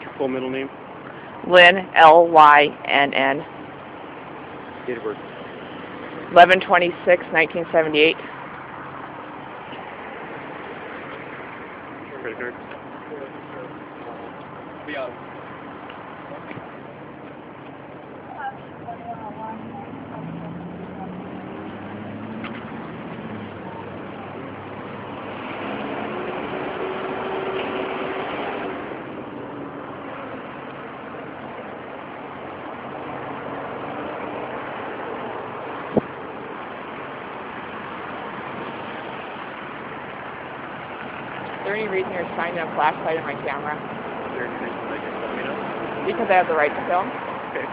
What's your full middle name? Lynn, L-Y-N-N. Date of birth? 11/26/1978. Credit card? Is there any reason you're shining a flashlight in my camera? Is there any reason that you're filming it? Because I have the right to film. Okay.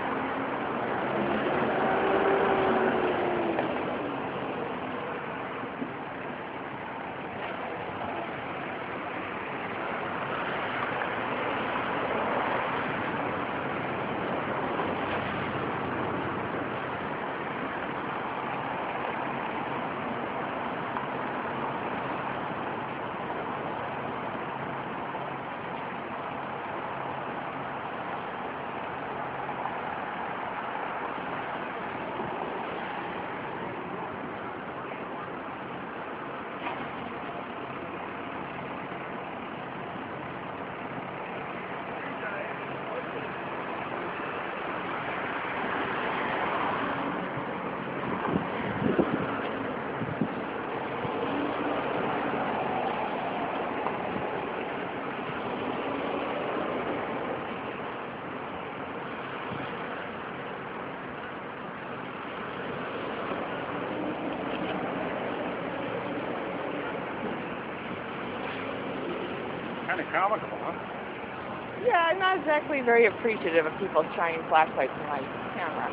Kind of comical, huh? Yeah, I'm not exactly very appreciative of people shining flashlights in my camera.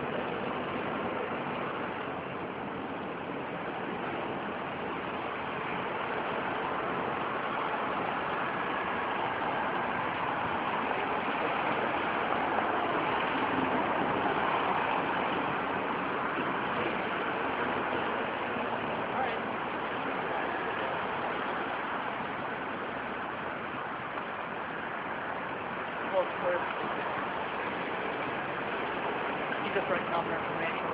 He's just writing off information.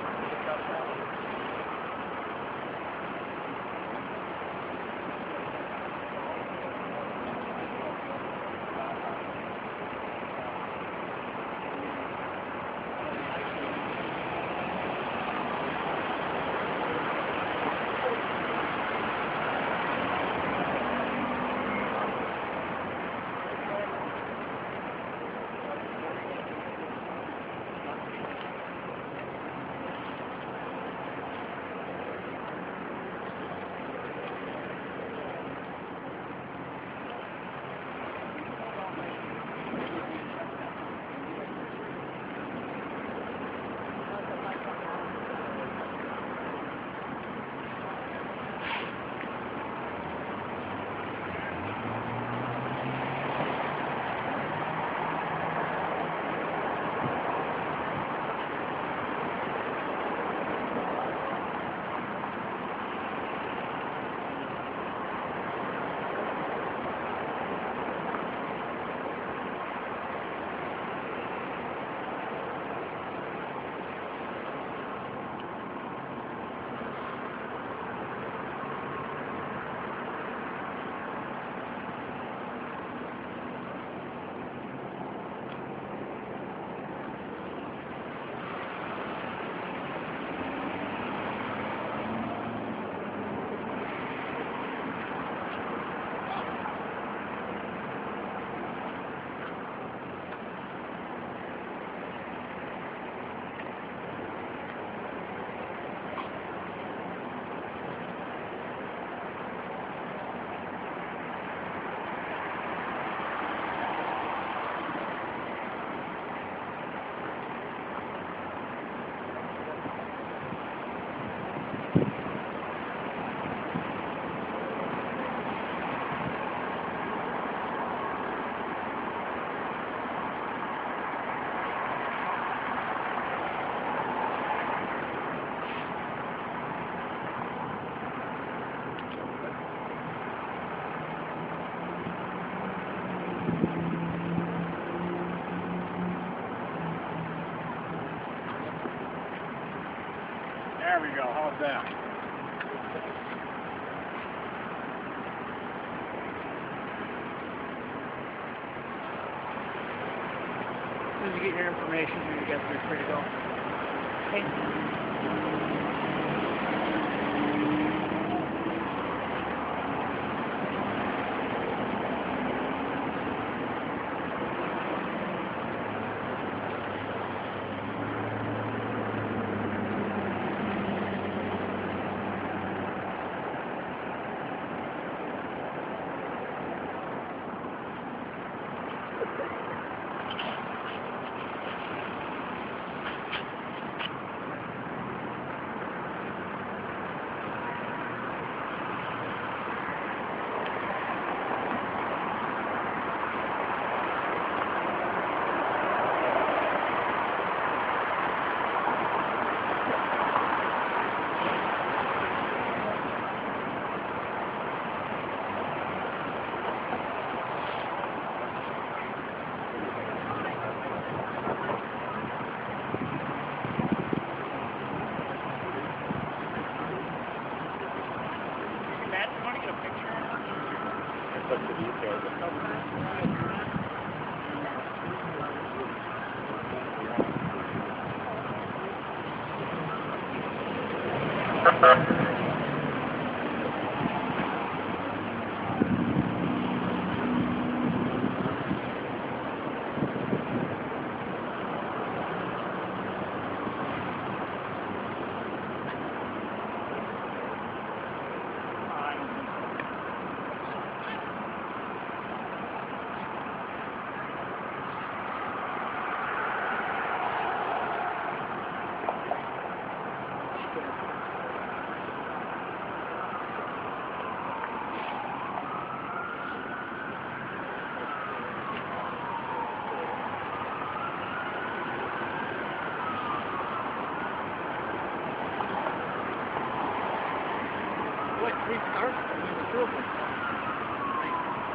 go. How's that? As soon as you get your information, you guys are free to go. Okay.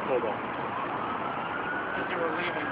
Hold on. As they were leaving.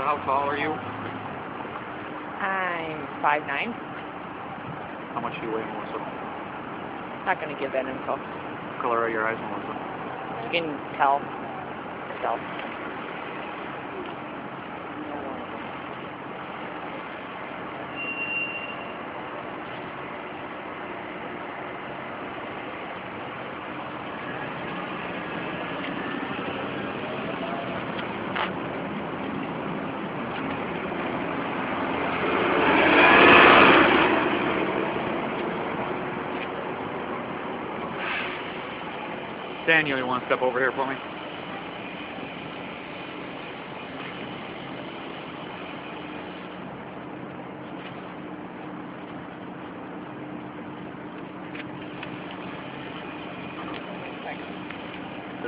So how tall are you? I'm 5'9". How much do you weigh, Melissa? Not going to give that info. What color are your eyes, Melissa? You can tell yourself. Daniel, you want to step over here for me? There's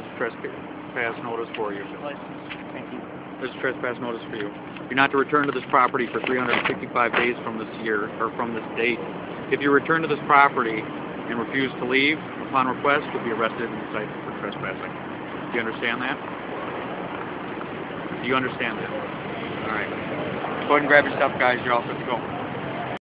a trespass notice for you. Thank you. There's a trespass notice for you. You're not to return to this property for 365 days from this year, or from this date. If you return to this property and refuse to leave, upon request, you'll be arrested and cited for trespassing. Do you understand that? Do you understand that? All right. Go ahead and grab your stuff, guys. You're all set to go.